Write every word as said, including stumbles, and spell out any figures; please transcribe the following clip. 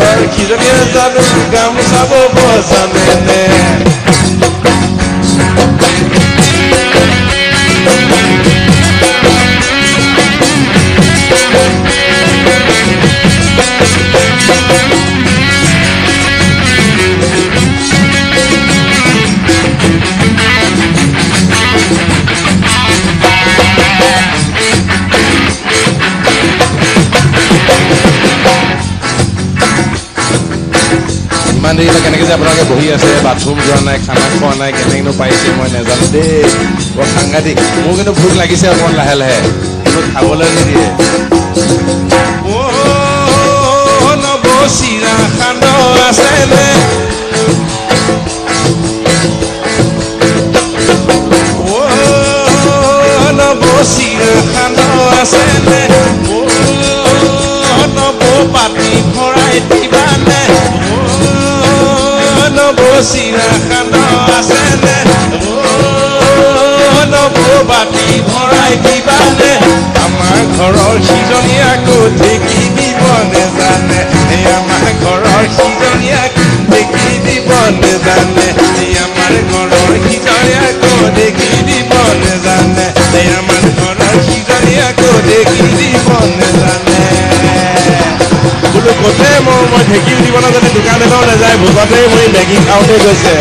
Kijamienta gamusa bobosa nene. Mandei la canne que ça prend que bohi à ses bathroom joint à khana khana que nous paisé moi ne jane de wo khanga de moi que bhook lagi se mon lahel hai no khabola ni diye oh no bosira khando asene oh no bosira khando asene oh no bo pati khorai dibane Sina khando asene oh no bobati bhorai dibane amar ghoror khijoniya ko theki dibone jane e amar ghoror khijoniya ko theki dibone jane e amar ghoror khijoniya ko theki dibone jane e amar ghoror khijoniya ko theki dibone jane Bulu kote mo mo theki dibone jane dukan e khole jay bhogate moi megi khaote goise